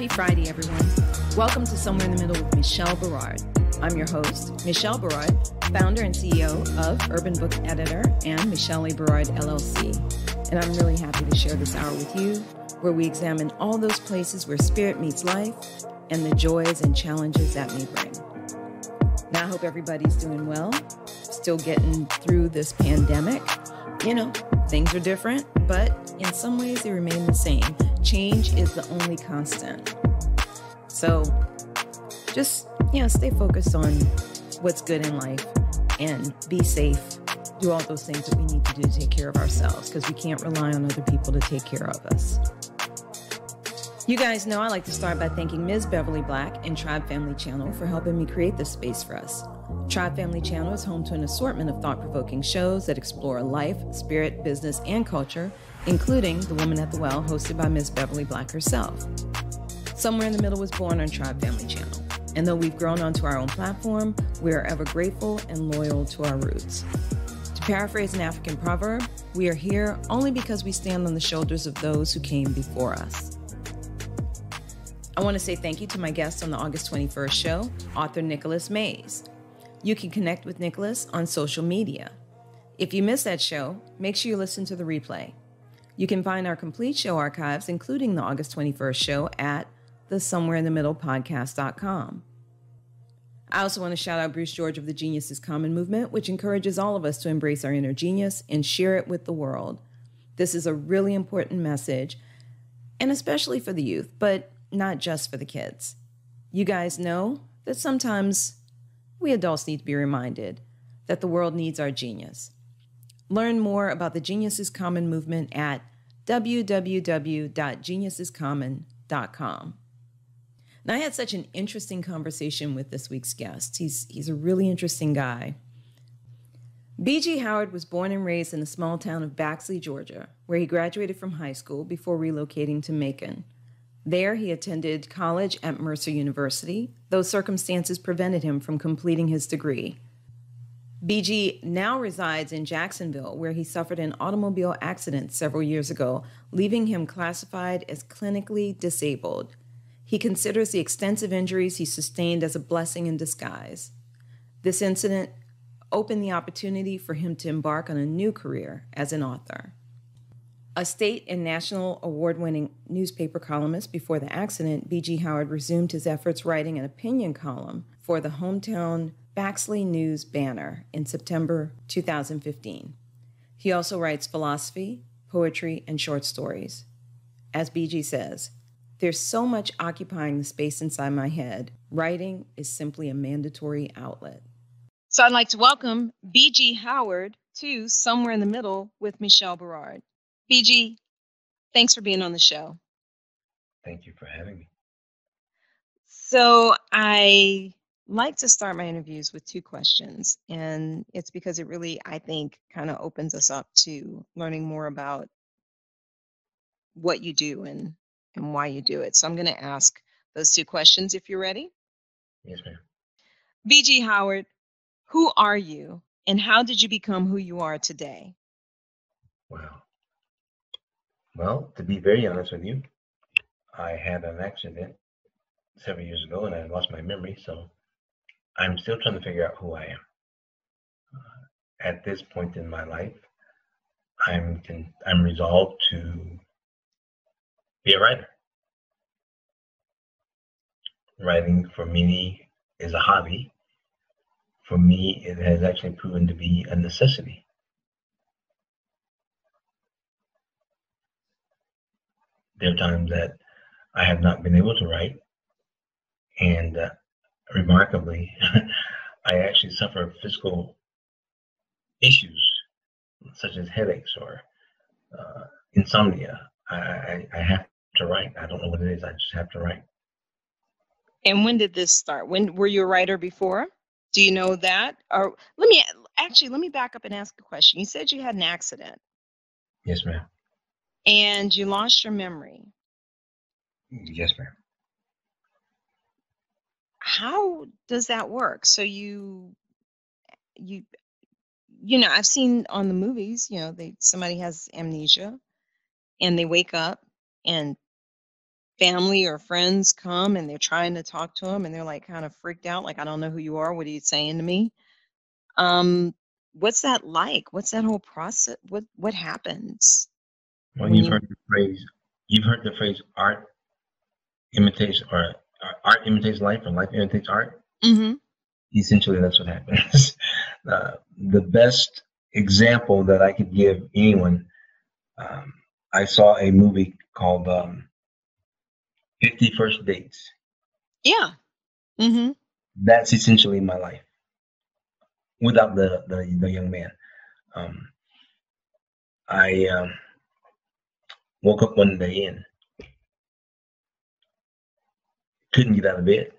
Happy Friday, everyone. Welcome to Somewhere in the Middle with Michelle Berard. I'm your host, Michelle Berard, founder and CEO of Urban Book Editor and Michelle Berard, LLC. And I'm really happy to share this hour with you, where we examine all those places where spirit meets life and the joys and challenges that may bring. Now, I hope everybody's doing well, still getting through this pandemic. You know, things are different, but in some ways they remain the same. Change is the only constant. So just, you know, stay focused on what's good in life and be safe. Do all those things that we need to do to take care of ourselves, because we can't rely on other people to take care of us. You guys know I like to start by thanking Ms. Beverly Black and Tribe Family Channel for helping me create this space for us. Tribe Family Channel is home to an assortment of thought-provoking shows that explore life, spirit, business, and culture, including The Woman at the Well, hosted by Ms. Beverly Black herself. Somewhere in the Middle was born on Tribe Family Channel, and though we've grown onto our own platform, we are ever grateful and loyal to our roots. To paraphrase an African proverb, we are here only because we stand on the shoulders of those who came before us. I want to say thank you to my guest on the August 21st show, author Nicholas Mays. You can connect with Nicholas on social media. If you missed that show, make sure you listen to the replay. You can find our complete show archives, including the August 21st show, at the Somewhere in the Middle podcast.com. I also want to shout out Bruce George of the Genius is Common Movement, which encourages all of us to embrace our inner genius and share it with the world. This is a really important message, and especially for the youth, but not just for the kids. You guys know that sometimes we adults need to be reminded that the world needs our genius. Learn more about the Genius is Common movement at www.geniusiscommon.com. Now, I had such an interesting conversation with this week's guest. He's a really interesting guy. B.G. Howard was born and raised in the small town of Baxley, Georgia, where he graduated from high school before relocating to Macon. There, he attended college at Mercer University, though circumstances prevented him from completing his degree. B.G. now resides in Jacksonville, where he suffered an automobile accident several years ago, leaving him classified as clinically disabled. He considers the extensive injuries he sustained as a blessing in disguise. This incident opened the opportunity for him to embark on a new career as an author. A state and national award-winning newspaper columnist before the accident, B.G. Howard resumed his efforts writing an opinion column for the hometown Baxley News-Banner in September 2015. He also writes philosophy, poetry, and short stories. As B.G. says, "There's so much occupying the space inside my head. Writing is simply a mandatory outlet." So I'd like to welcome B.G. Howard to Somewhere in the Middle with Michelle Berard. B.G., thanks for being on the show. Thank you for having me. So I like to start my interviews with two questions, and it's because it really, I think, kind of opens us up to learning more about what you do and why you do it. So I'm going to ask those two questions if you're ready. Yes, ma'am. B.G. Howard, who are you, and how did you become who you are today? Wow. Well, to be very honest with you, I had an accident several years ago and I lost my memory, so I'm still trying to figure out who I am. At this point in my life, I'm resolved to be a writer. Writing for me is a hobby. For me, it has actually proven to be a necessity. There are times that I have not been able to write, and remarkably, I actually suffer physical issues such as headaches or insomnia. I have to write. I don't know what it is. I just have to write. And when did this start? When were you a writer before? Do you know that? Or let me back up and ask a question. You said you had an accident. Yes, ma'am. And you lost your memory. Yes, ma'am. How does that work? So you know, I've seen on the movies, you know, somebody has amnesia and they wake up and family or friends come and they're trying to talk to him and they're like kind of freaked out, like, I don't know who you are. What are you saying to me? What's that like? What's that whole process? What happens? Well, you've heard the phrase. You've heard the phrase art imitates life, or life imitates art. Mm-hmm. Essentially, that's what happens. The best example that I could give anyone, I saw a movie called 51st Dates. Yeah. Mm-hmm. That's essentially my life without the young man. I woke up one day and couldn't get out of bed.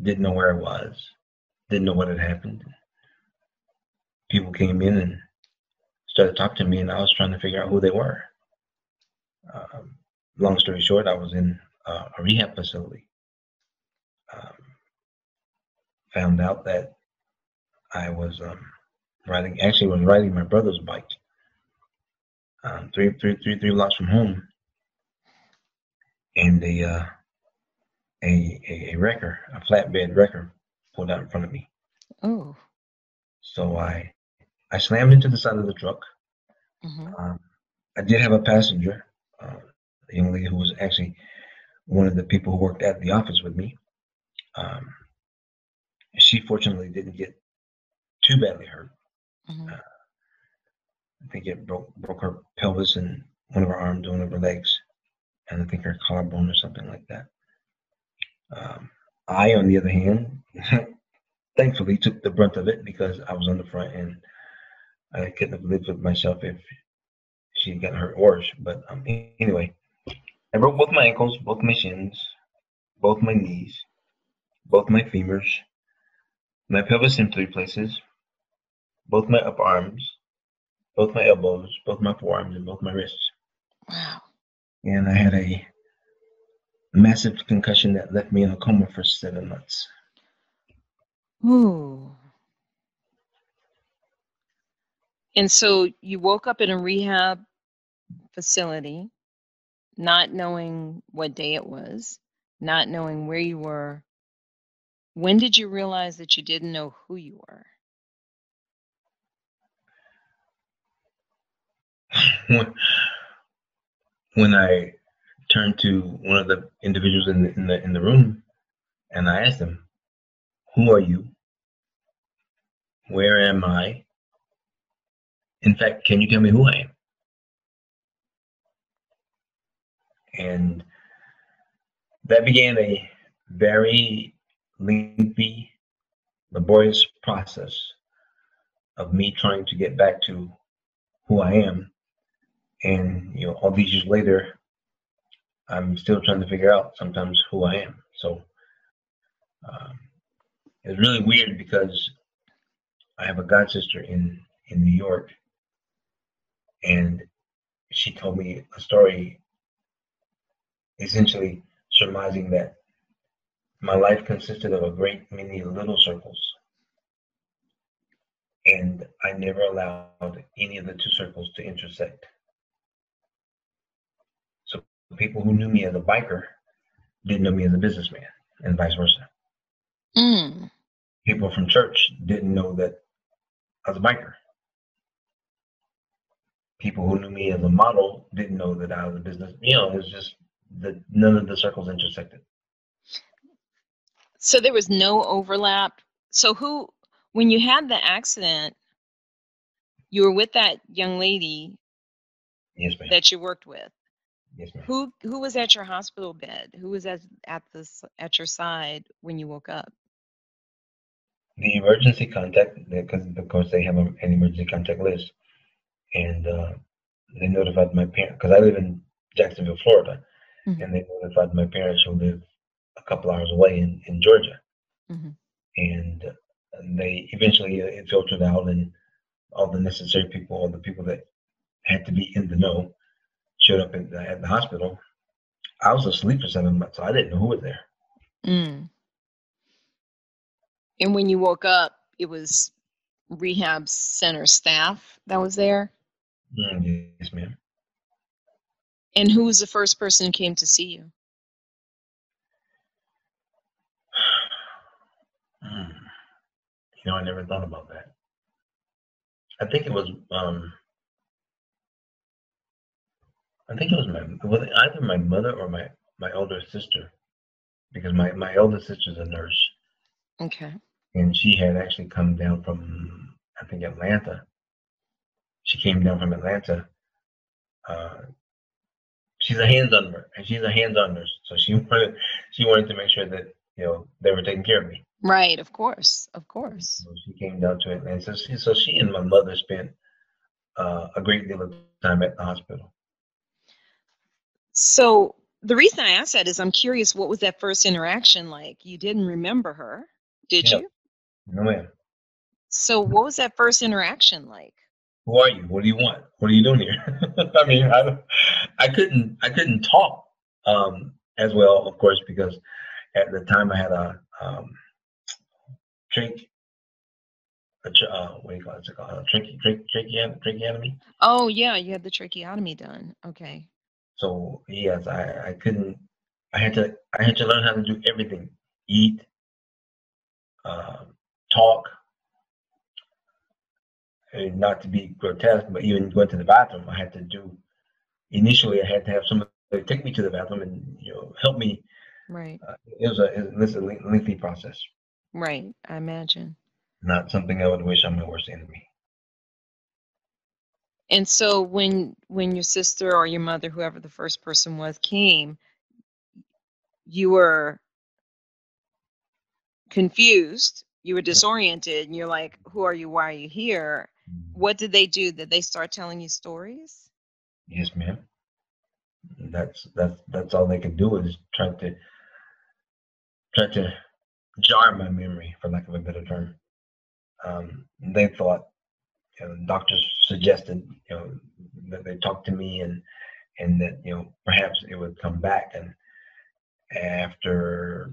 Didn't know where I was. Didn't know what had happened. People came in and started talking to me, and I was trying to figure out who they were. Long story short, I was in a rehab facility. Found out that I was riding my brother's bike, three blocks from home, and a wrecker, a flatbed wrecker, pulled out in front of me. Oh! So I slammed into the side of the truck. Mm-hmm. I did have a passenger, a young lady who was actually one of the people who worked at the office with me. She fortunately didn't get too badly hurt. Mm-hmm. I think it broke her pelvis and one of her arms, one of her legs, and I think her collarbone or something like that. I, on the other hand, thankfully took the brunt of it because I was on the front and I couldn't have lived with myself if she had gotten hurt worse. But anyway, I broke both my ankles, both my shins, both my knees, both my femurs, my pelvis in 3 places, both my up arms, both my elbows, both my forearms, and both my wrists. Wow. And I had a massive concussion that left me in a coma for 7 months. Ooh. And so you woke up in a rehab facility, not knowing what day it was, not knowing where you were. When did you realize that you didn't know who you were? When I turned to one of the individuals in the room, and I asked him, "Who are you? Where am I? In fact, can you tell me who I am?" And that began a very lengthy, laborious process of me trying to get back to who I am. And, you know, all these years later, I'm still trying to figure out sometimes who I am. So it's really weird because I have a god sister in New York, and she told me a story essentially surmising that my life consisted of a great many little circles, and I never allowed any of the 2 circles to intersect. People who knew me as a biker didn't know me as a businessman, and vice versa. Mm. People from church didn't know that I was a biker. People who knew me as a model didn't know that I was a businessman. You know, it was just that none of the circles intersected. So there was no overlap. So when you had the accident, you were with that young lady. Yes, ma'am. That you worked with. Yes, ma'am. Who was at your hospital bed? Who was at your side when you woke up? The emergency contact, because of course they have an emergency contact list, and they notified my parents because I live in Jacksonville, Florida, mm-hmm. and they notified my parents who live a couple hours away in Georgia, mm-hmm. and they eventually it filtered out, and all the necessary people, all the people that had to be in the know, showed up at the hospital. I was asleep for 7 months, so I didn't know who was there. Mm. And when you woke up, it was rehab center staff that was there? Mm, yes, ma'am. And who was the first person who came to see you? You know, I never thought about that. I think it was, it was either my mother or my older sister, because my older sister's a nurse. Okay. And she had actually come down from, I think, Atlanta. She came down from Atlanta. She's a hands-on nurse, and she's a hands-on nurse, so she wanted to make sure that, you know, they were taking care of me. Right, of course, of course. So she came down to Atlanta. So she and my mother spent a great deal of time at the hospital. So the reason I asked that is I'm curious, what was that first interaction like? You didn't remember her, did you? No, ma'am. So what was that first interaction like? Who are you? What do you want? What are you doing here? I mean, I couldn't talk as well, of course, because at the time I had a tracheotomy. Oh yeah, you had the tracheotomy done. Okay. So yes, I couldn't. I had to learn how to do everything: eat, talk. And not to be grotesque, but even going to the bathroom, I had to do. Initially, I had to have somebody take me to the bathroom and, you know, help me. Right. It was a lengthy process. Right, I imagine. Not something I would wish on my worst enemy. And so, when your sister or your mother, whoever the first person was, came, you were confused. You were disoriented, and you're like, "Who are you? Why are you here?" What did they do? Did they start telling you stories? Yes, ma'am. That's all they could do, is try to jar my memory, for lack of a better term. They thought, you know, doctors suggested, you know, that they talked to me and that, you know, perhaps it would come back. And after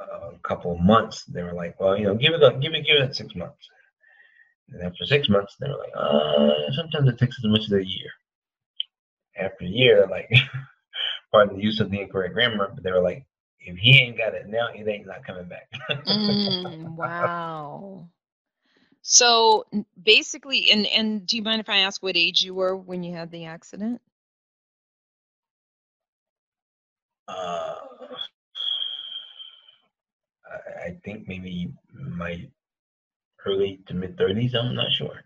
a couple of months, they were like, well, you know, give it 6 months. And after 6 months, they were like, sometimes it takes as much as a year. After a year, like, pardon the use of the incorrect grammar, but they were like, if he ain't got it now, it ain't not coming back. Wow. So basically, and do you mind if I ask what age you were when you had the accident? I think maybe my early to mid 30s. I'm not sure.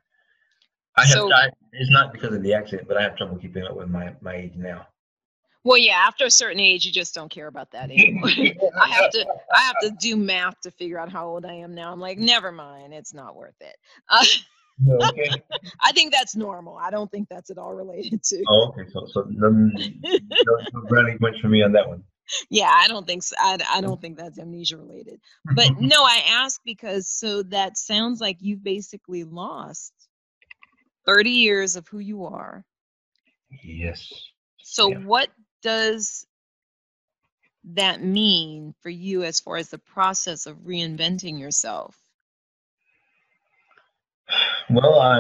It's not because of the accident, but I have trouble keeping up with my age now. Well, yeah, after a certain age, you just don't care about that anymore. I have to do math to figure out how old I am now. I'm like, never mind, it's not worth it. Okay. I think that's normal. I don't think that's at all related to. Oh, okay. So no brownie points for me on that one. Yeah, I don't think so. I don't think that's amnesia related. But no, I ask because so that sounds like you've basically lost 30 years of who you are. Yes. So yeah. What does that mean for you as far as the process of reinventing yourself? Well, I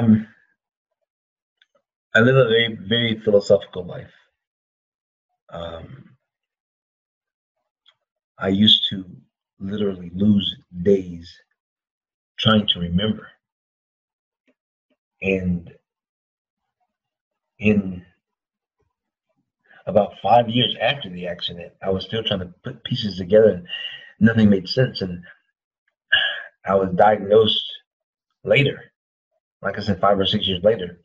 live a very, very philosophical life. I used to literally lose days trying to remember. And in about 5 years after the accident, I was still trying to put pieces together and nothing made sense. And I was diagnosed later, like I said, 5 or 6 years later,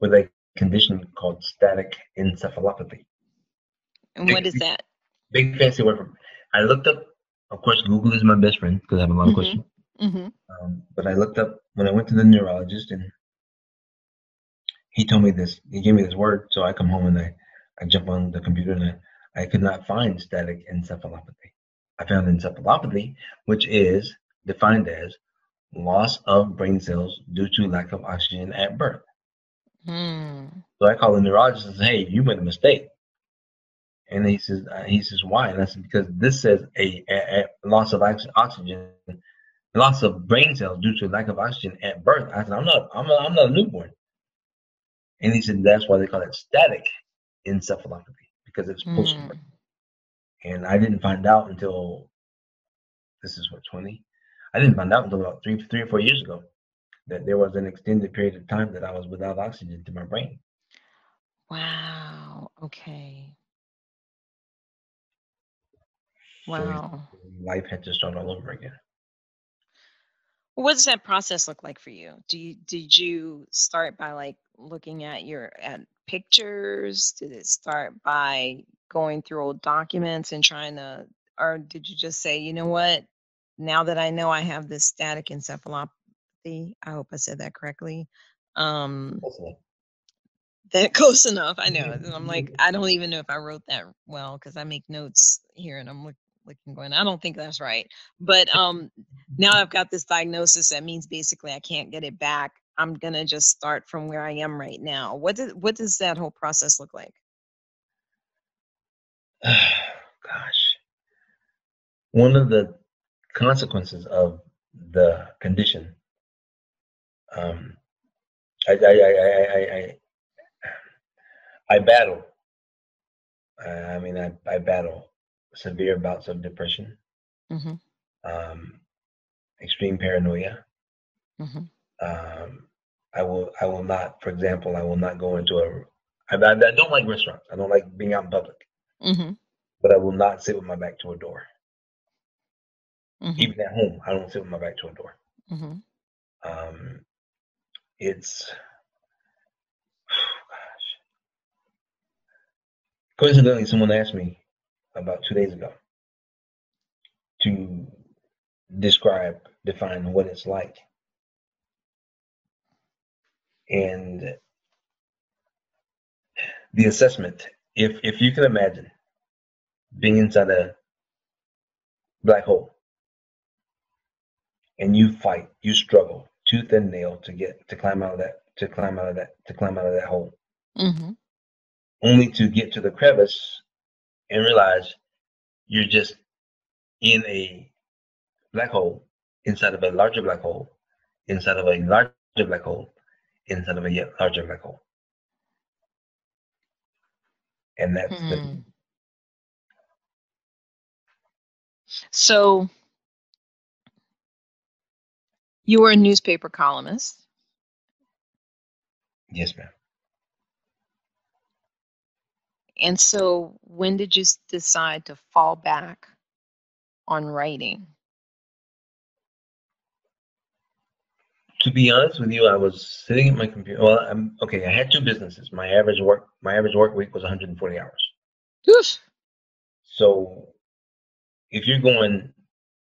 with a condition called static encephalopathy. And what is that? Big fancy word for. I looked up, of course, Google is my best friend because I have a lot of questions. Mm-hmm. But I looked up when I went to the neurologist, and he told me this. He gave me this word. So I come home and I jump on the computer, and I could not find static encephalopathy. I found encephalopathy, which is defined as loss of brain cells due to lack of oxygen at birth. Mm. So I call the neurologist and say, "Hey, you made a mistake." And he says, why? And I said, because this says a loss of oxygen, loss of brain cells due to lack of oxygen at birth. I said, I'm not a newborn. And he said, that's why they call it static encephalopathy. because it was postmarked. And I didn't find out until, this is what, 20? I didn't find out until about three or four years ago that there was an extended period of time that I was without oxygen to my brain. Wow. Okay. Wow. So life had to start all over again. What does that process look like for you? Did you start by like looking at your pictures? Did it start by going through old documents and trying to, or did you just say, you know what, now that I know I have this static encephalopathy, I hope I said that correctly. That close enough, I know. And I'm like, I don't even know if I wrote that well because I make notes here and I'm looking going, I don't think that's right. But now I've got this diagnosis that means basically I can't get it back. I'm gonna just start from where I am right now. What does that whole process look like? Gosh, one of the consequences of the condition, I battle. I battle severe bouts of depression, extreme paranoia. I will not, for example, I will not go into I don't like restaurants. I don't like being out in public. But I will not sit with my back to a door. Even at home, I don't sit with my back to a door. It's, coincidentally, someone asked me about 2 days ago to define what it's like. And the assessment, if you can imagine being inside a black hole and you fight, you struggle tooth and nail to climb out of that hole. Only to get to the crevice and realize you're just in a black hole, inside of a larger black hole, inside of a larger black hole, inside of a yet larger black hole. And that's the... So you were a newspaper columnist? Yes, ma'am. And so when did you decide to fall back on writing? To be honest with you, I was sitting at my computer. Well, I had two businesses. My average work week was 140 hours. Oof. So if you're going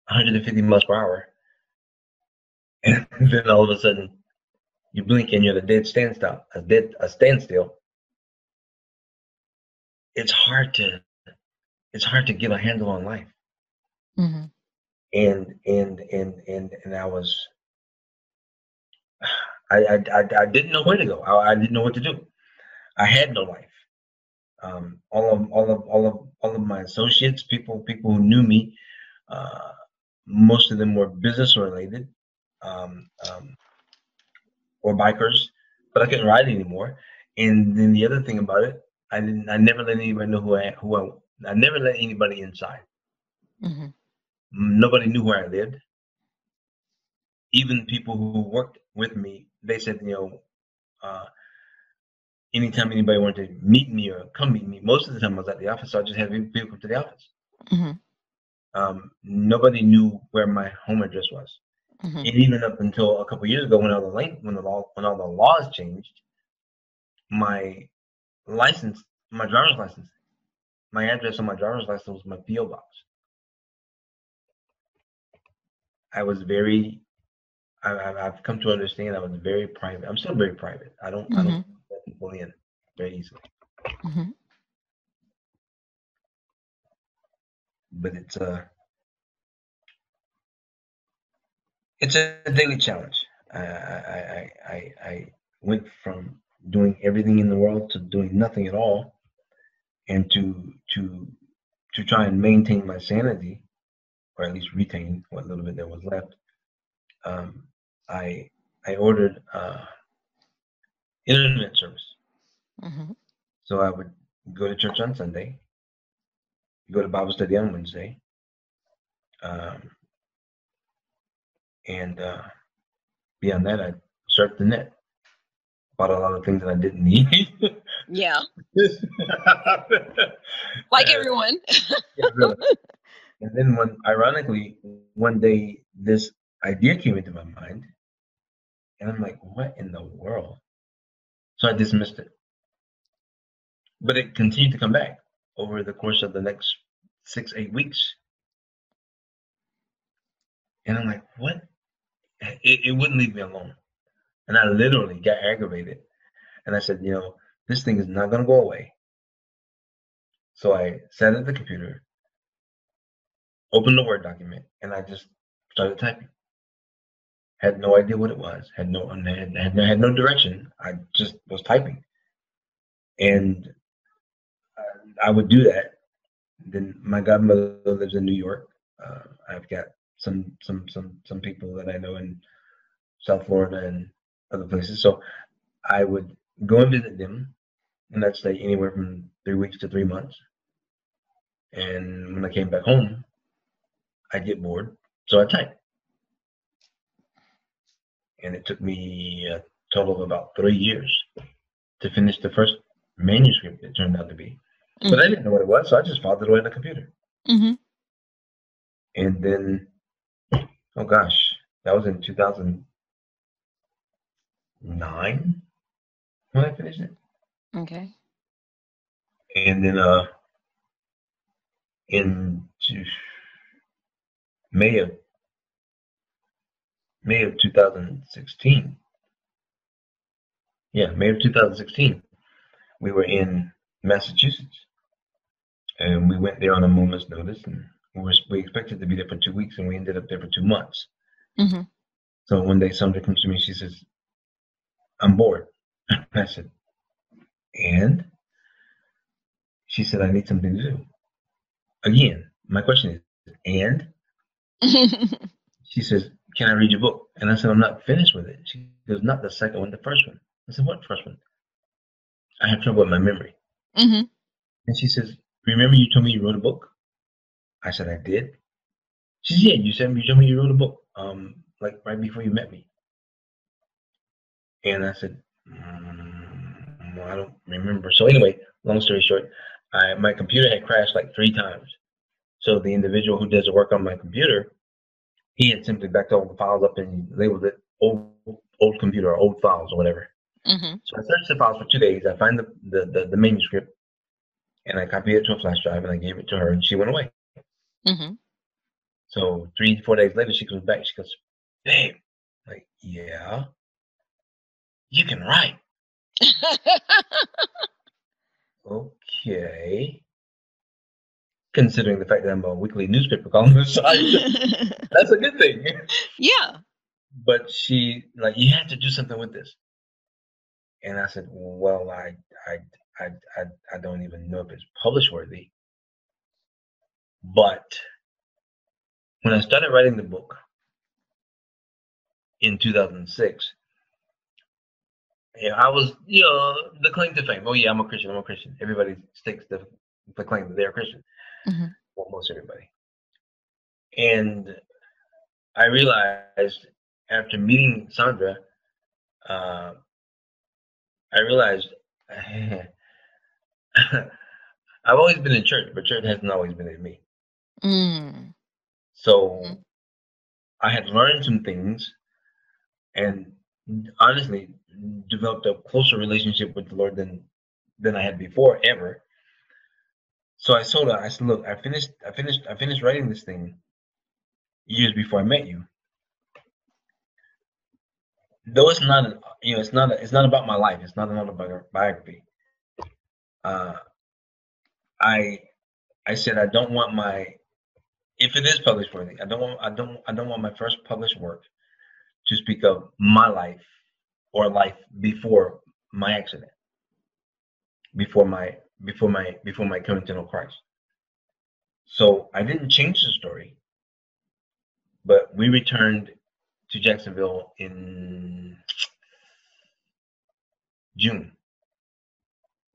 150 miles per hour, and then all of a sudden you blink and you're at a standstill. It's hard to get a handle on life. And I didn't know where to go. I didn't know what to do. I had no life. All of my associates, people who knew me, most of them were business related, or bikers, but I couldn't ride anymore. And then the other thing about it, I never let anybody know I never let anybody inside. Nobody knew where I lived. Even people who worked with me, they said, anytime anybody wanted to meet me or come meet me, most of the time I was at the office, so I just had people come to the office. Nobody knew where my home address was. And even up until a couple of years ago, when all the laws changed, my driver's license, my address on my driver's license was my PO box. I've come to understand I was very private. I'm still very private. I don't let people in very easily. But it's a daily challenge. I went from doing everything in the world to doing nothing at all, and to try and maintain my sanity, or at least retain what little bit there was left. I ordered internet service, so I would You go to church on Sunday. You go to Bible study on Wednesday. Beyond that, I surfed the net. Bought a lot of things that I didn't need. Yeah. Like everyone. Yeah, really. And then ironically, one day this idea came into my mind. And I'm like, what in the world? So I dismissed it. But it continued to come back over the course of the next 6-8 weeks. And I'm like, what? It wouldn't leave me alone. And I literally got aggravated. And I said, you know, this thing is not going to go away. So I sat at the computer, opened the Word document, and I just started typing. Had no idea what it was. Had no direction. I just was typing. And I would do that. Then my godmother lives in New York. I've got some people that I know in South Florida and other places. So I would go and visit them, and I'd stay anywhere from 3 weeks to 3 months. And when I came back home, I'd get bored, so I'd type. And it took me a total of about 3 years to finish the first manuscript it turned out to be. Mm-hmm. But I didn't know what it was, so I just filed it away on the computer. Mm-hmm. And then, oh gosh, that was in 2009 when I finished it. Okay. And then in May of 2016. Yeah, May of 2016. We were in Massachusetts, and we went there on a moment's notice, and we expected to be there for 2 weeks, and we ended up there for 2 months. Mm-hmm. So one day somebody comes to me, she says, I'm bored. I said, and? She said, I need something to do. Again, my question is, and? She says, can I read your book? And I said, I'm not finished with it. She goes, not the second one, the first one. I said, what first one? I had trouble with my memory. Mm-hmm. And she says, remember you told me you wrote a book? I said, I did. She said, yeah, you told me you wrote a book, like right before you met me. And I said, well, I don't remember. So anyway, long story short, my computer had crashed like 3 times. So the individual who does the work on my computer, he had simply backed all the files up and labeled it old computer or old files or whatever. Mm-hmm. So I searched the files for 2 days. I find the manuscript, and I copied it to a flash drive, and I gave it to her, and she went away. Mm-hmm. So 3-4 days later, she comes back. She goes, babe, I'm like, yeah, you can write. Okay. Considering the fact that I'm a weekly newspaper columnist, that's a good thing. Yeah. But she, like, you have to do something with this. And I said, well, I don't even know if it's publish worthy. But when I started writing the book in 2006, yeah, I was, you know, the claim to fame. Oh yeah, I'm a Christian. Everybody sticks the claim that they're a Christian. Mm-hmm. Well, most everybody. And I realized after meeting Sandra, I've always been in church, but church hasn't always been in me. Mm. So mm-hmm. I had learned some things and honestly developed a closer relationship with the Lord than I had before ever. So I told her, I said, look, I finished writing this thing years before I met you. Though it's not an, you know, it's not about my life. It's not an autobiography. I said, I don't want my, if it is published worthy, I don't want my first published work to speak of my life or life before my accident, before my coming to know Christ. So I didn't change the story, but we returned to Jacksonville in June.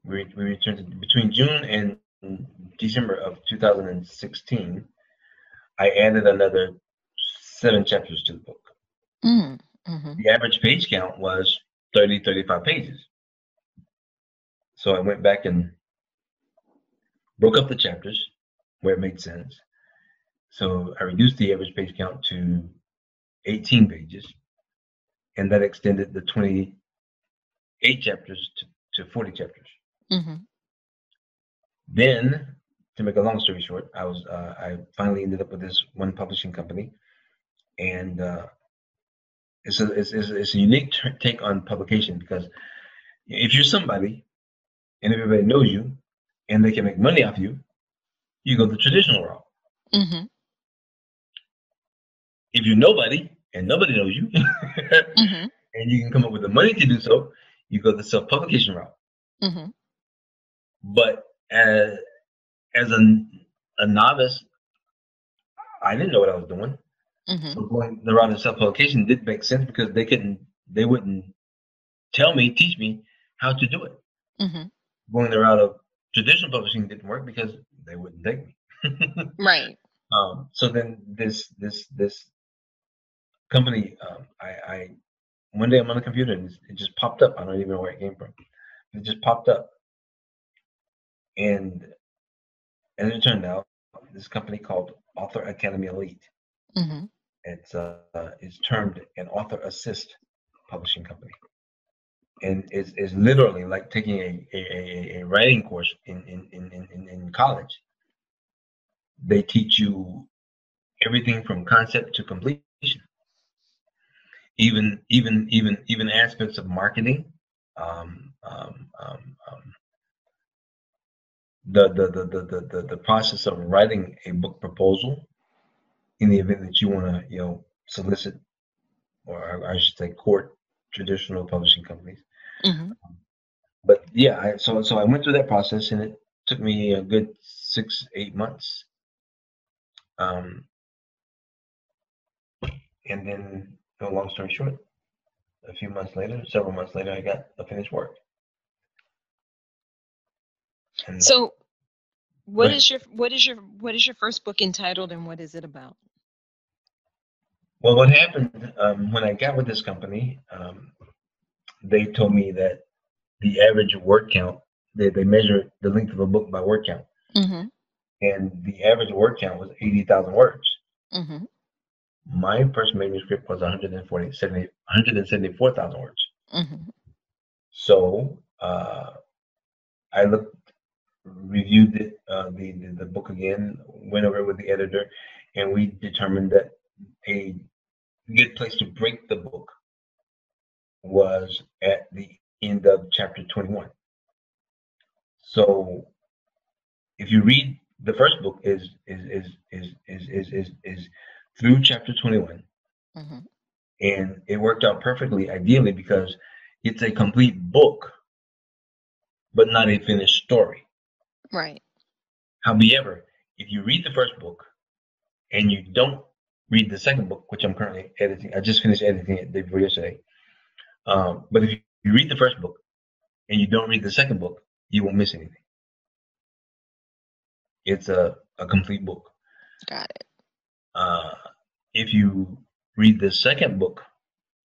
We returned between June and December of 2016. I added another 7 chapters to the book. Mm-hmm. The average page count was 30, 35 pages. So I went back and broke up the chapters where it made sense. So I reduced the average page count to 18 pages, and that extended the 28 chapters to 40 chapters. Mm-hmm. Then, to make a long story short, I finally ended up with this one publishing company, and it's a unique take on publication, because if you're somebody and everybody knows you and they can make money off you, you go the traditional route. Mm-hmm. If you're nobody and nobody knows you, mm-hmm. and you can come up with the money to do so, you go the self-publication route. Mm-hmm. But as a novice, I didn't know what I was doing. Mm-hmm. So going the route of self-publication did make sense, because they wouldn't teach me how to do it. Mm-hmm. Going the route of traditional publishing didn't work because they wouldn't take me. Right. So then this company, I one day I'm on the computer and it just popped up. I don't even know where it came from. It just popped up. And as it turned out, this company called Author Academy Elite. Mm-hmm. It's termed an author assist publishing company. And it's literally like taking a writing course in college. They teach you everything from concept to completion, even aspects of marketing, the process of writing a book proposal, in the event that you want to solicit, or I should say court, traditional publishing companies. Mm-hmm. But yeah, so I went through that process, and it took me a good 6-8 months. And then, no long story short, several months later, I got the finished work. And so, what is your first book entitled, and what is it about? Well, what happened when I got with this company, they told me that the average word count, they measure the length of a book by word count. Mm-hmm. And the average word count was 80,000 words. Mm-hmm. My first manuscript was 174,000 words. Mm-hmm. So I reviewed the book again, went over it with the editor, and we determined that a good place to break the book was at the end of chapter 21. So if you read the first book is through chapter 21. Mm-hmm. And it worked out perfectly, ideally, because it's a complete book, but not a finished story. Right. However, if you read the first book and you don't read the second book, which I'm currently editing, I just finished editing it the day before yesterday. But if you read the first book and you don't read the second book, you won't miss anything. It's a complete book. Got it. If you read the second book,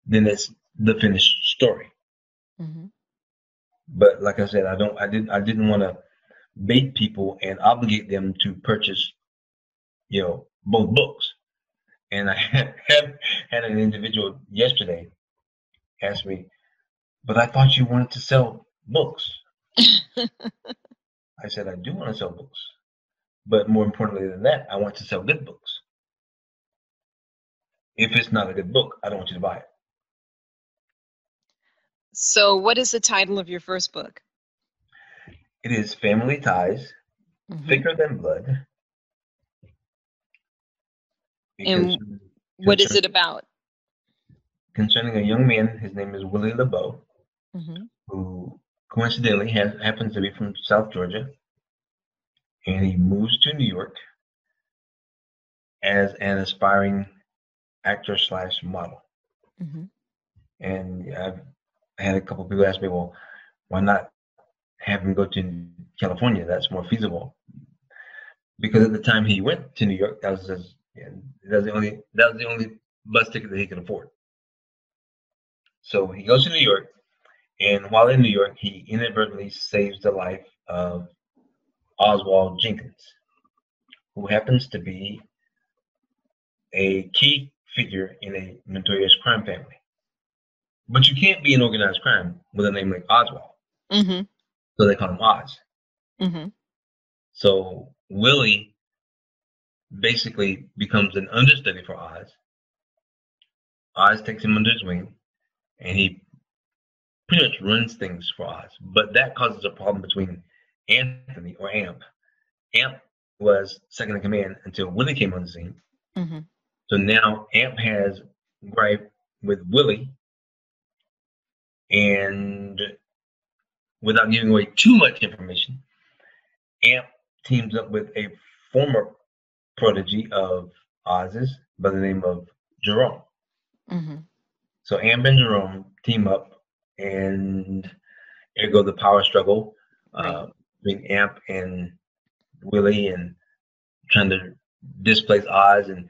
then it's the finished story. Mm-hmm. But like I said, I didn't want to bait people and obligate them to purchase, both books. And I had an individual yesterday ask me, "But I thought you wanted to sell books." I said, "I do want to sell books. But more importantly than that, I want to sell good books. If it's not a good book, I don't want you to buy it." So what is the title of your first book? It is Family Ties, mm-hmm. Thicker Than Blood. And what is it about? Concerning a young man, his name is Willie LeBeau, mm-hmm. who coincidentally happens to be from South Georgia. And he moves to New York as an aspiring actor / model. Mm-hmm. And I've had a couple people ask me, "Well, why not have him go to California. That's more feasible. Because at the time he went to New York, that was the only bus ticket that he could afford. So he goes to New York, and while in New York, he inadvertently saves the life of Oswald Jenkins, who happens to be a key figure in a notorious crime family. But you can't be in organized crime with a name like Oswald. Mm-hmm. So they call him Oz. Mm-hmm. So Willie basically becomes an understudy for Oz. Oz takes him under his wing, and he pretty much runs things for Oz. But that causes a problem between Anthony, or Amp. Amp was second in command until Willie came on the scene. Mm-hmm. So now Amp has gripe with Willie, and without giving away too much information, Amp teams up with a former protege of Oz's by the name of Jerome. Mm-hmm. So Amp and Jerome team up, and there goes the power struggle between Amp and Willie, and trying to displace Oz, and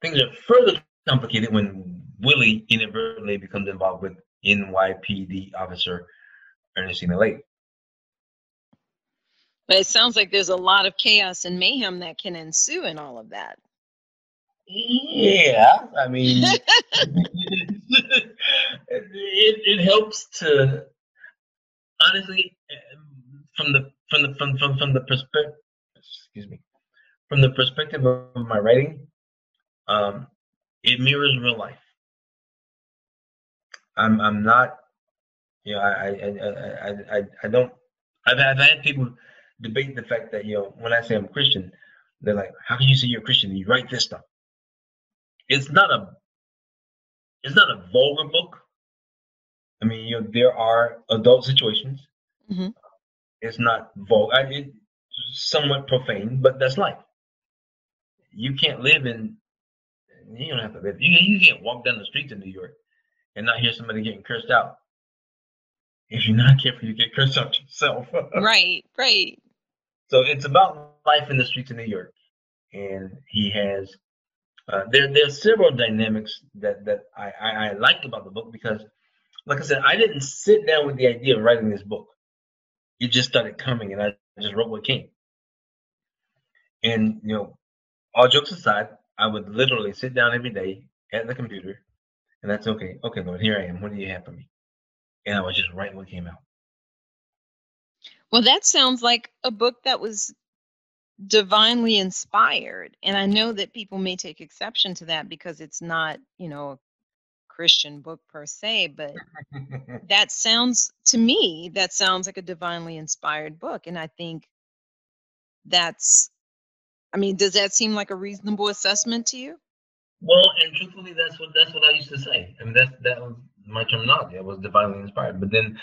things are further complicated when Willie inadvertently becomes involved with NYPD officer Ernestine Late. But it sounds like there's a lot of chaos and mayhem that can ensue in all of that. Yeah, I mean, it helps to, honestly, from the perspective of my writing, it mirrors real life. I'm not, you know, I don't. I've had people debate the fact that, you know, when I say I'm Christian, they're like, "How can you say you're Christian and you write this stuff?" It's not a vulgar book. I mean, you know, there are adult situations. Mm-hmm. It's not vulgar. It's somewhat profane, but that's life. You can't live in. You don't have to live. You can't walk down the streets in New York and not hear somebody getting cursed out. If you're not careful, you get cursed out yourself. Right. So it's about life in the streets of New York, and he has. There are several dynamics that I liked about the book, because, like I said, I didn't sit down with the idea of writing this book. It just started coming, and I just wrote what came. And, you know, all jokes aside, I would literally sit down every day at the computer, and that's okay. Okay, Lord, here I am. What do you have for me? And I would just write what came out. Well, that sounds like a book that was divinely inspired. And I know that people may take exception to that because it's not, you know, a Christian book per se, but that sounds like a divinely inspired book. And I think does that seem like a reasonable assessment to you? Well, and truthfully, that's what I used to say. I mean, that was my terminology. I was divinely inspired. But then,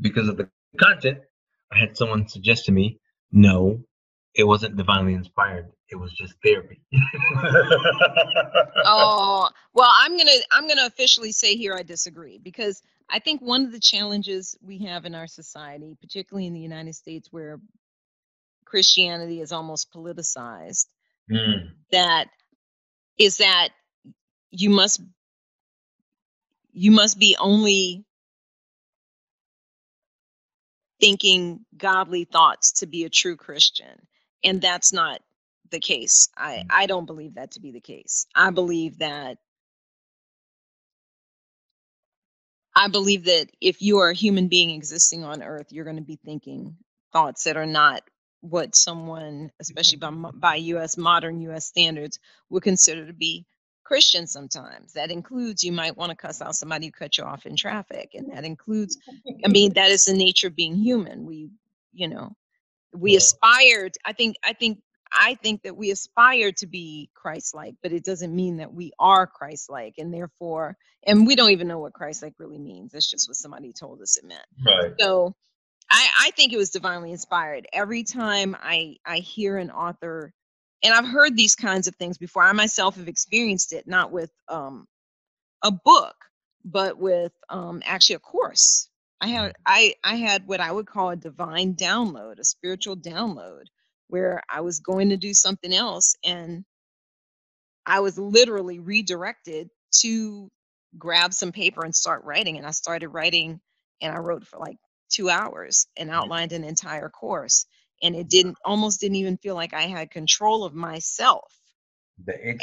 because of the content, I had someone suggest to me, no, it wasn't divinely inspired. It was just therapy. Oh, well, I'm gonna officially say here I disagree, because I think one of the challenges we have in our society, particularly in the United States, where Christianity is almost politicized, that you must be only thinking godly thoughts to be a true Christian. And that's not the case. I don't believe that to be the case. I believe that if you are a human being existing on earth, you're going to be thinking thoughts that are not what someone, especially by modern U.S. standards, would consider to be Christian sometimes. That includes, you might want to cuss out somebody who cut you off in traffic. And that includes, that is the nature of being human. We aspire, I think that we aspire to be Christ-like, but it doesn't mean that we are Christ-like. And therefore, and we don't even know what Christ-like really means. That's just what somebody told us it meant. Right. So I think it was divinely inspired. Every time I hear an author, and I've heard these kinds of things before, I myself have experienced it, not with a book, but with actually a course I had what I would call a divine download, a spiritual download, where I was going to do something else and I was literally redirected to grab some paper and start writing. And I started writing, and I wrote for like 2 hours and outlined an entire course. And it almost didn't even feel like I had control of myself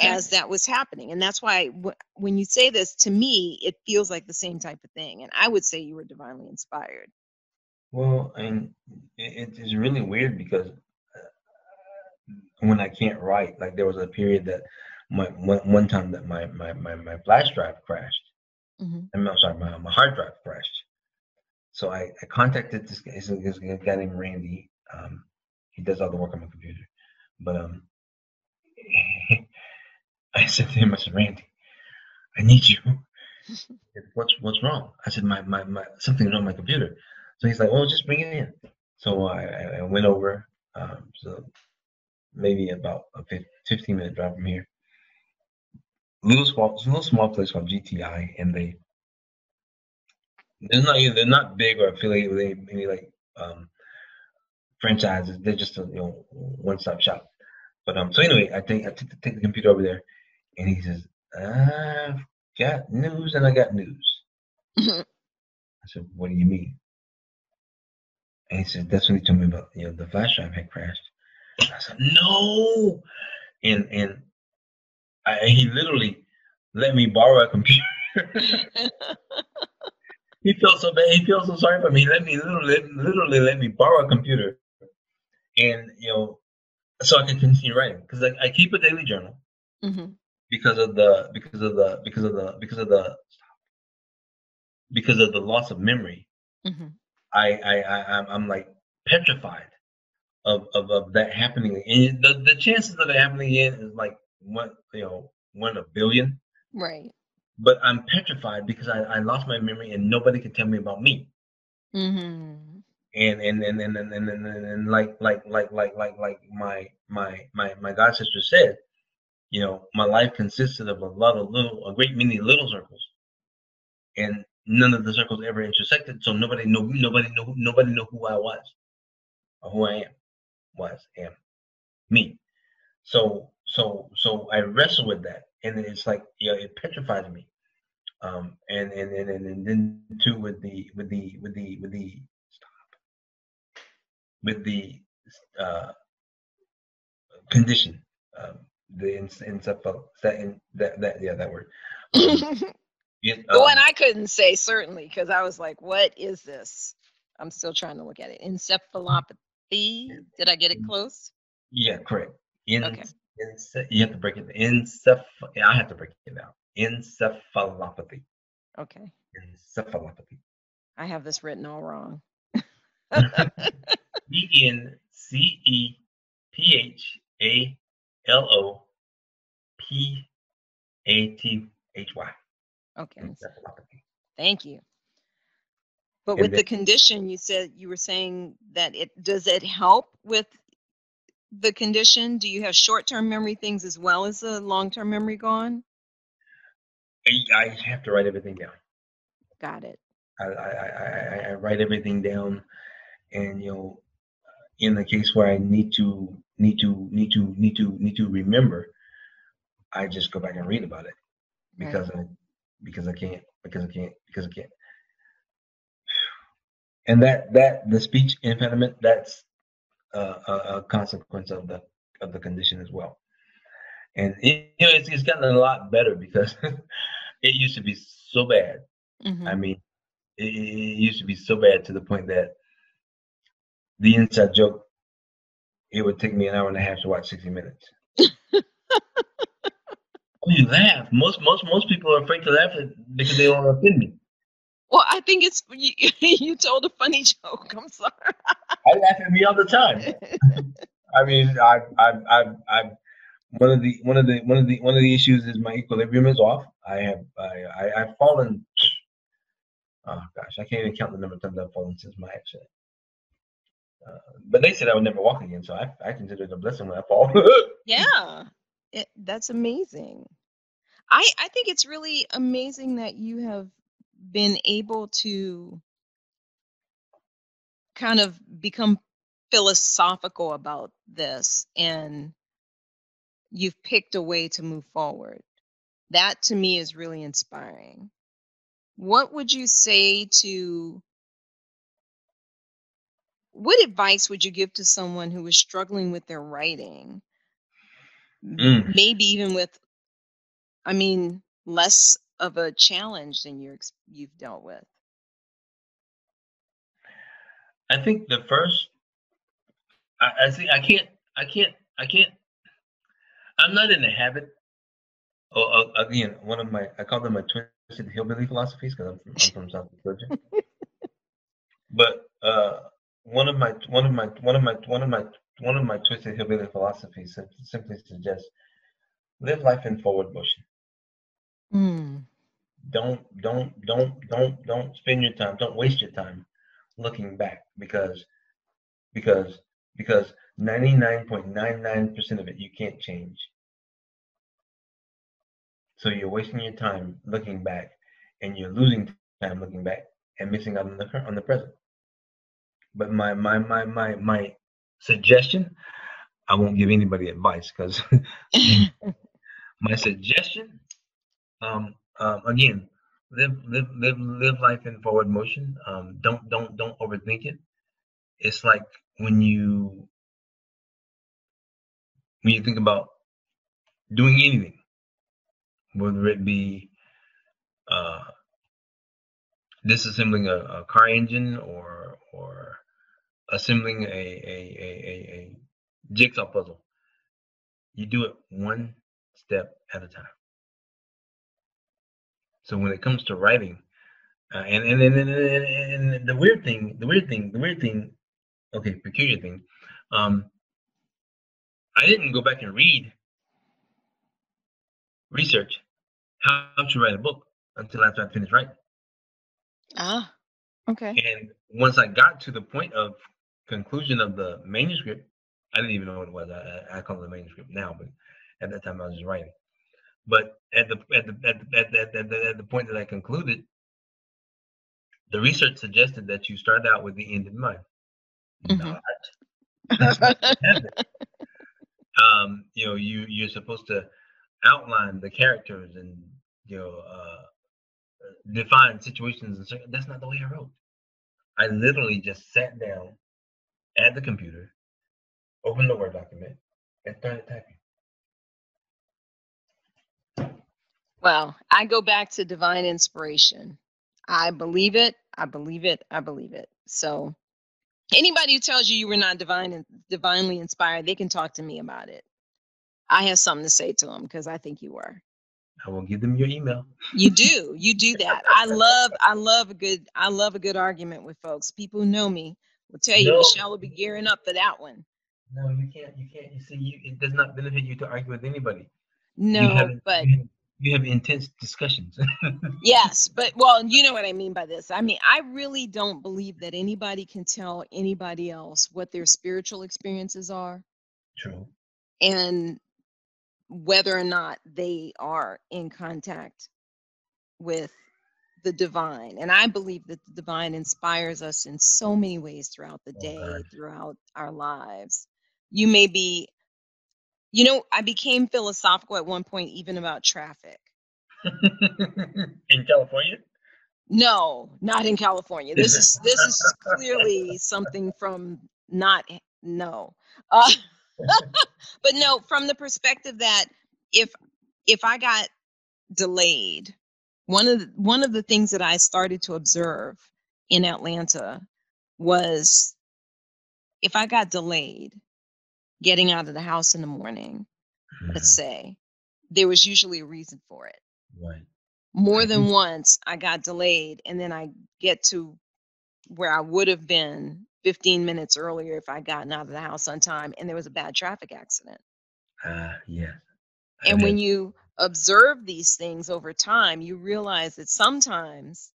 as that was happening. And that's why when you say this to me, it feels like the same type of thing. And I would say you were divinely inspired. Well, and it is really weird because when I can't write, like there was a period that one time that my flash drive crashed. Mm-hmm. I'm sorry, my hard drive crashed. So I contacted this guy named Randy. He does all the work on my computer, but I said to him, I said, Randy, I need you. Said, what's wrong? I said, my something's wrong with my computer. So he's like, well, just bring it in. So I went over, so maybe about a 15-minute drive from here. Little small place called GTI, and they're not big or affiliated with any like franchises. They're just a one-stop shop. But so anyway, I take the computer over there, and he says, I've got news, and I got news. I said, what do you mean? And he said, that's what he told me about. The flash drive had crashed. I said, no, and he literally let me borrow a computer. He felt so bad. He felt so sorry for me. He literally let me borrow a computer, and so I can continue writing, because I keep a daily journal. Mm-hmm. because of the loss of memory. Mm-hmm. I'm like petrified of that happening, and the chances of it happening again is like one in a billion, right? But I'm petrified because I lost my memory and nobody can tell me about me. Mm-hmm. And like my god sister said, my life consisted of a great many little circles, and none of the circles ever intersected, so nobody knew who I was or who I am. Me. So I wrestle with that, and it's like it petrifies me. And then too with the condition, that word. And I couldn't say certainly, because I was like, what is this? I'm still trying to look at it. Encephalopathy. Did I get it close? Yeah, correct. Okay. You have to break it down. I have to break it down. Encephalopathy. Okay. Encephalopathy. I have this written all wrong. ENCEPHALOPATHY. Okay. Encephalopathy. Thank you. But with the condition, you were saying that does it help with the condition? Do you have short-term memory things as well as the long-term memory gone? I have to write everything down. Got it. I write everything down, and in the case where I need to remember, I just go back and read about it because I can't. And that the speech impediment, that's a consequence of the condition as well. And it's gotten a lot better because it used to be so bad. Mm-hmm. I mean, it used to be so bad to the point that the inside joke, it would take me an hour and a half to watch 60 Minutes. You laugh. Most people are afraid to laugh because they don't want to offend me. Well, I think it's you told a funny joke. I'm sorry. I laugh at me all the time. I mean, I've one of the issues is my equilibrium is off. I've fallen. Oh gosh, I can't even count the number of times I've fallen since my accident. But they said I would never walk again, so I consider it a blessing when I fall. Yeah, that's amazing. I think it's really amazing that you have been able to kind of become philosophical about this, and you've picked a way to move forward. That to me is really inspiring. What would you say to, what advice would you give to someone who is struggling with their writing? Maybe even with, I mean, less of a challenge than you've dealt with. I think the first, I'm not in the habit. Oh, again, one of my, I call them my twisted hillbilly philosophies because I'm from South Georgia. But one of my twisted hillbilly philosophies simply suggests live life in forward motion. Don't spend your time. Don't waste your time looking back, because 99.99% of it you can't change. So you're wasting your time looking back, and you're losing time looking back and missing out on the present. But my suggestion, I won't give anybody advice because my suggestion, again, live life in forward motion. Don't overthink it. It's like when you think about doing anything, whether it be disassembling a car engine or assembling a jigsaw puzzle, you do it one step at a time. So when it comes to writing, and peculiar thing, I didn't go back and research how to write a book until after I finished writing. Ah, okay. And once I got to the point of conclusion of the manuscript, I didn't even know what it was. I call it the manuscript now, but at that time I was just writing. But at the point that I concluded, the research suggested that you start out with the end in mind. Not. You know, you're supposed to outline the characters and, you know, define situations and circumstances. That's not the way I wrote. I literally just sat down at the computer, opened the Word document, and started typing. Well, I go back to divine inspiration. I believe it. I believe it. I believe it. So anybody who tells you you were not divinely inspired, they can talk to me about it. I have something to say to them because I think you were. I will give them your email. You do. You do that. I love a good argument with folks. People who know me will tell you, no, Michelle will be gearing up for that one. No, you can't. You can't. You see, it does not benefit you to argue with anybody. No, but. You have intense discussions. Yes, but, well, you know what I mean by this. I mean, I really don't believe that anybody can tell anybody else what their spiritual experiences are. True. And whether or not they are in contact with the divine. And I believe that the divine inspires us in so many ways throughout the day, throughout our lives. You may be, you know, I became philosophical at one point, even about traffic. In California? No, not in California. This is clearly something from but no, from the perspective that if I got delayed, one of the things that I started to observe in Atlanta was if I got delayed, getting out of the house in the morning, let's say, there was usually a reason for it. Right. More than once, I got delayed, and then I get to where I would have been 15 minutes earlier if I'd gotten out of the house on time, and there was a bad traffic accident. And when you observe these things over time, you realize that sometimes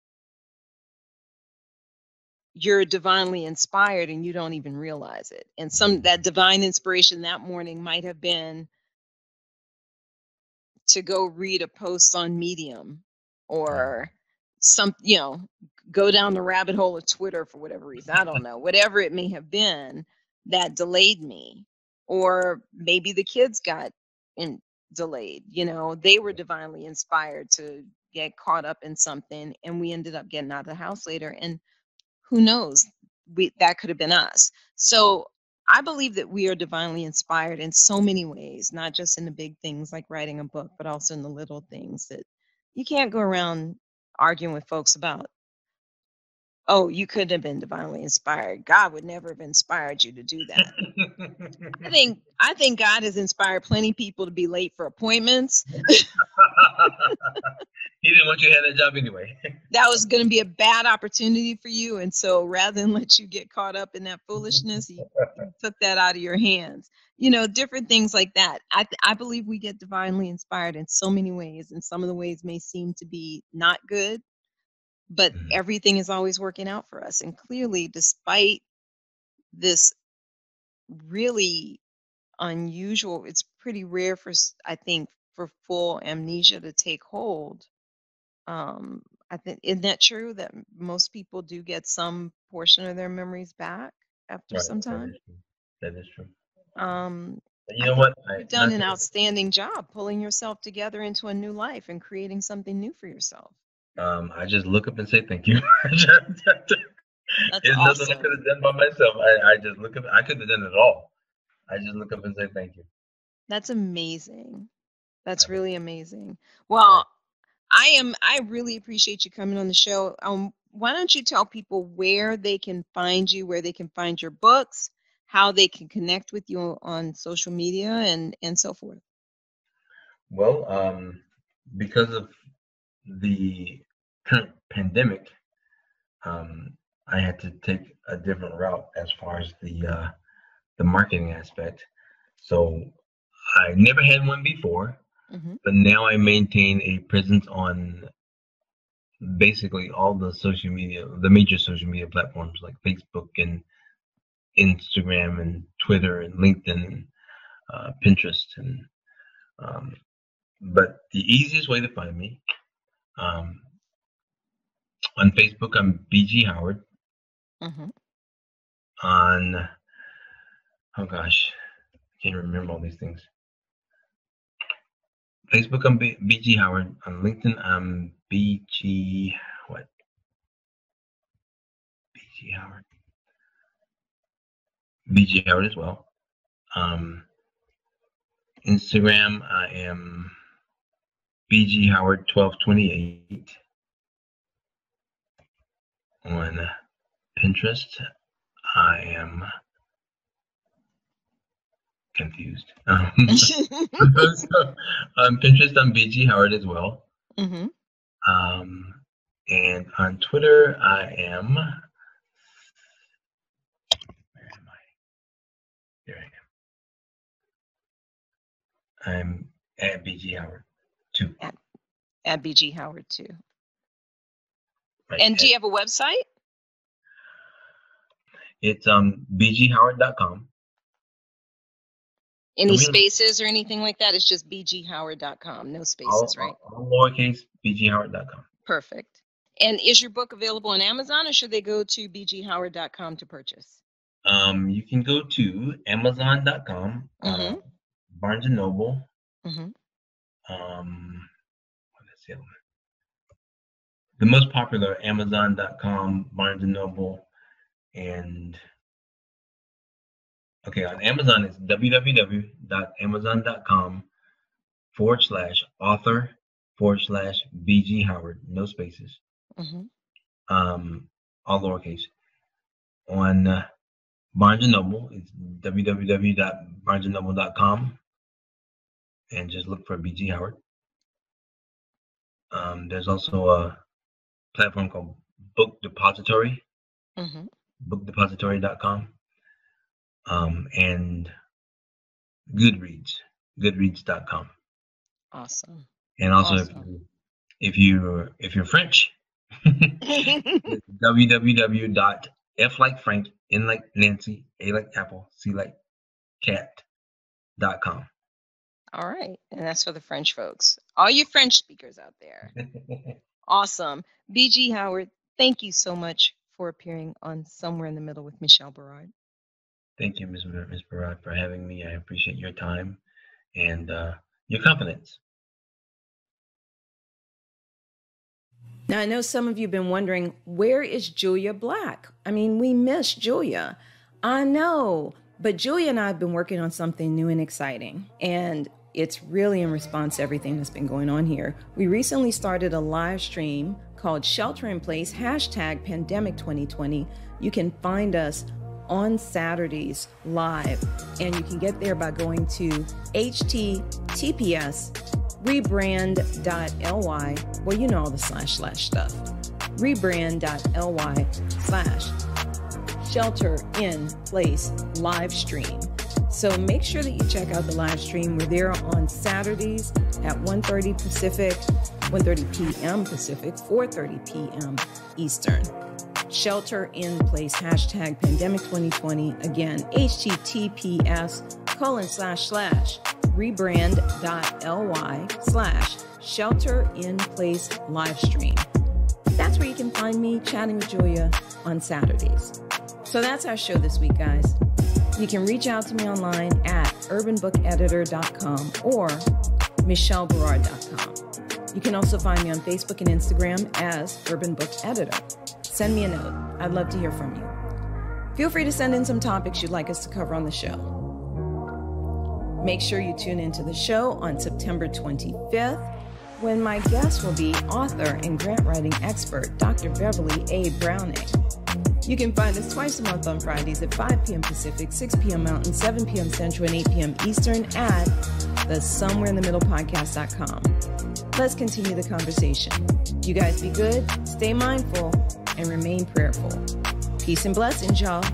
you're divinely inspired and you don't even realize it. And that divine inspiration that morning might have been to go read a post on Medium or some, you know, go down the rabbit hole of Twitter for whatever reason. I don't know, whatever it may have been that delayed me, or maybe the kids got delayed. You know, they were divinely inspired to get caught up in something, and we ended up getting out of the house later. And who knows, that could have been us. So I believe that we are divinely inspired in so many ways, not just in the big things like writing a book, but also in the little things that you can't go around arguing with folks about. Oh, you couldn't have been divinely inspired. God would never have inspired you to do that. I think God has inspired plenty of people to be late for appointments. He didn't want you to have that job anyway. That was going to be a bad opportunity for you. And so rather than let you get caught up in that foolishness, he took that out of your hands. You know, different things like that. I believe we get divinely inspired in so many ways. And some of the ways may seem to be not good, but everything is always working out for us. And clearly, despite this really unusual, it's pretty rare for, I think, for full amnesia to take hold. I think, isn't that true that most people do get some portion of their memories back after some time? That is true. You know what? You've done an outstanding job pulling yourself together into a new life and creating something new for yourself. I just look up and say thank you. There's awesome. Nothing I could have done by myself. I just look up. I couldn't have done it all. I just look up and say thank you. That's amazing. That's really amazing. Well, I really appreciate you coming on the show. Why don't you tell people where they can find you, where they can find your books, how they can connect with you on social media, and so forth. Well, because of the current pandemic, I had to take a different route as far as the marketing aspect. So I never had one before, but now I maintain a presence on basically all the social media, the major social media platforms like Facebook and Instagram and Twitter and LinkedIn and Pinterest. And but the easiest way to find me, on Facebook, I'm B.G. Howard. On, oh gosh, I can't remember all these things. Facebook, I'm B.G. Howard. On LinkedIn, I'm B.G. what? B.G. Howard. B.G. Howard as well. Instagram, I am B.G. Howard 1228. On Pinterest, I am confused. So on Pinterest, I'm B.G. Howard as well. And on Twitter, I am. Where am I? Here I am. I'm at B.G. Howard. At B.G. Howard too. Right. And do you have a website? It's bghoward.com. Any spaces or anything like that? It's just bghoward.com. No spaces, right? All lowercase, bghoward.com. Perfect. And is your book available on Amazon, or should they go to bghoward.com to purchase? You can go to amazon.com, Barnes & Noble. Let's see. The most popular are Amazon.com, Barnes and Noble, and on Amazon it's www.amazon.com/author/BG Howard, no spaces, all lowercase. On Barnes and Noble, it's www.barnesandnoble.com, and just look for BG Howard. There's also a platform called Book Depository, bookdepository.com, and Goodreads, goodreads.com. Awesome. And also, awesome. If you're French, www.f like Frank, n like Nancy, a like Apple, c like cat.com. All right, and that's for the French folks. All you French speakers out there. Awesome. B.G. Howard, Thank you so much for appearing on Somewhere in the Middle with Michelle Berard. Thank you, Ms. Berard, for having me. I appreciate your time and your confidence. Now, I know some of you have been wondering, where is Julia Black? I mean, we miss Julia. I know, but Julia and I have been working on something new and exciting, and it's really in response to everything that's been going on here. We recently started a live stream called Shelter in Place, hashtag Pandemic 2020. You can find us on Saturdays live, and you can get there by going to https://rebrand.ly, well, you know all the / stuff, rebrand.ly/shelter-in-place-live-stream. So make sure that you check out the live stream. We're there on Saturdays at 1:30 Pacific, 1:30 p.m. Pacific, 4:30 p.m. Eastern. Shelter in Place, hashtag Pandemic 2020. Again, https://rebrand.ly/shelter-in-place-live-stream. That's where you can find me chatting with Julia on Saturdays. So that's our show this week, guys. You can reach out to me online at urbanbookeditor.com or michelleberard.com. You can also find me on Facebook and Instagram as Urban Book Editor. Send me a note. I'd love to hear from you. Feel free to send in some topics you'd like us to cover on the show. Make sure you tune into the show on September 25th, when my guest will be author and grant writing expert, Dr. Beverly A. Browning. You can find us twice a month on Fridays at 5 p.m. Pacific, 6 p.m. Mountain, 7 p.m. Central, and 8 p.m. Eastern at the somewhereinthemiddlepodcast.com. Let's continue the conversation. You guys be good, stay mindful, and remain prayerful. Peace and blessings, y'all.